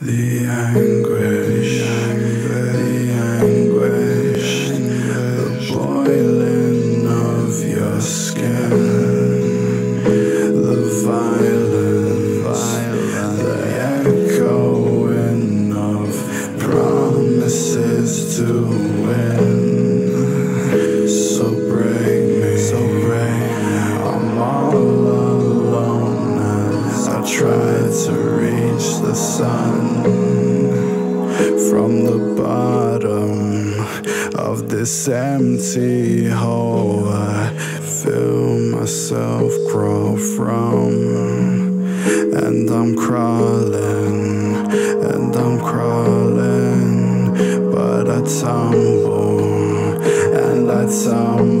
the anguish, the boiling of your skin, the violence, the echoing of promises to win. So brave. Try to reach the sun from the bottom of this empty hole. I feel myself grow from, and I'm crawling, and I'm crawling, but I tumble, and I tumble.